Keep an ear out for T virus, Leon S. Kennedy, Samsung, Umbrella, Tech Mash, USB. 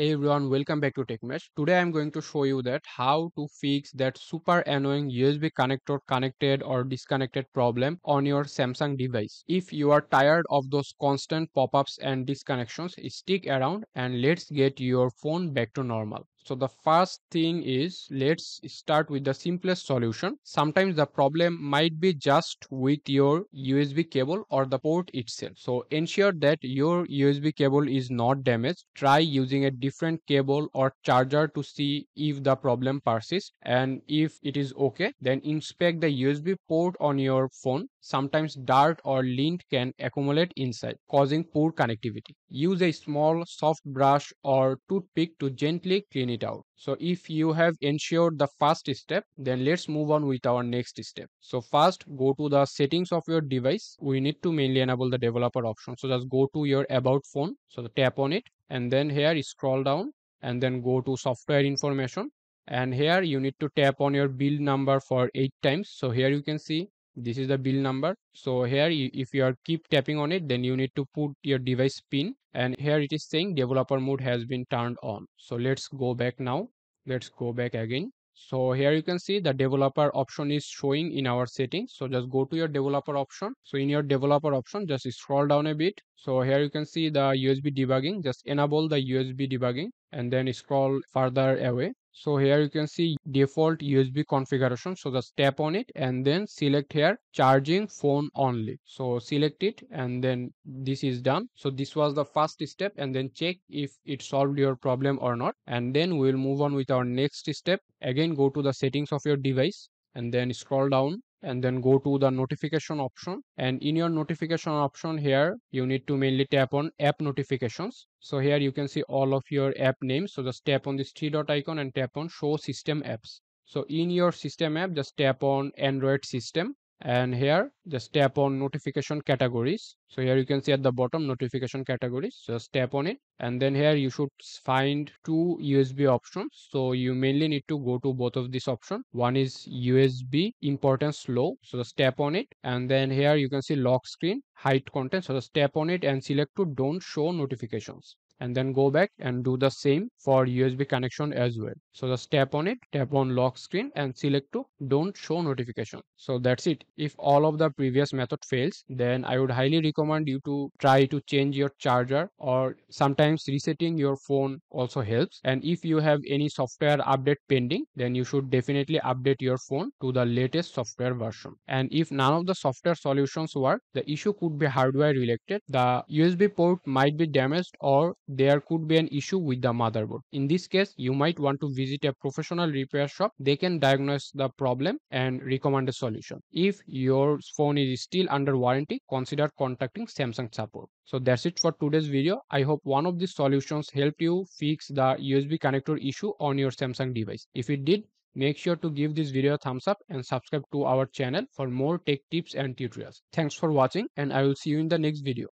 Hey everyone, welcome back to Tech Mash. Today I am going to show you that how to fix that super annoying USB connector connected or disconnected problem on your Samsung device. If you are tired of those constant pop-ups and disconnections, stick around and let's get your phone back to normal. So the first thing is, let's start with the simplest solution. Sometimes the problem might be just with your USB cable or the port itself. So ensure that your USB cable is not damaged. Try using a different cable or charger to see if the problem persists, and if it is okay, then inspect the USB port on your phone. Sometimes dirt or lint can accumulate inside, causing poor connectivity. Use a small soft brush or toothpick to gently clean it out. So if you have ensured the first step, then let's move on with our next step. So first, go to the settings of your device. We need to mainly enable the developer option. So just go to your About Phone. So tap on it, and then here scroll down and then go to Software Information. And here you need to tap on your build number for 8 times. So here you can see this is the build number. So here if you are keep tapping on it, then you need to put your device pin, and here it is saying developer mode has been turned on. So let's go back now. Let's go back again. So here you can see the developer option is showing in our settings. So just go to your developer option. So in your developer option, just scroll down a bit. So here you can see the USB debugging. Just enable the USB debugging and then scroll further away. So here you can see default USB configuration. So just tap on it and then select here charging phone only. So select it and then this is done. So this was the first step, and then check if it solved your problem or not. And then we will move on with our next step. Again, go to the settings of your device and then scroll down and then go to the notification option. And in your notification option here, you need to mainly tap on app notifications. So here you can see all of your app names. So just tap on this three-dot icon and tap on show system apps. So in your system app, just tap on Android system. And here just tap on notification categories. So here you can see at the bottom notification categories. Just tap on it, and then here you should find two USB options. So you mainly need to go to both of these options. One is USB importance low. So just tap on it, and then here you can see lock screen, hide content. So just tap on it and select to don't show notifications. And then go back and do the same for USB connection as well. So just tap on it, tap on lock screen and select to don't show notification. So that's it. If all of the previous method fails, then I would highly recommend you to try to change your charger, or sometimes resetting your phone also helps. And if you have any software update pending, then you should definitely update your phone to the latest software version. And if none of the software solutions work, the issue could be hardware related. The USB port might be damaged, or there could be an issue with the motherboard. In this case, you might want to visit a professional repair shop. They can diagnose the problem and recommend a solution. If your phone is still under warranty, consider contacting Samsung support. So that's it for today's video. I hope one of these solutions helped you fix the USB connector issue on your Samsung device. If it did, make sure to give this video a thumbs up and subscribe to our channel for more tech tips and tutorials. Thanks for watching, and I will see you in the next video.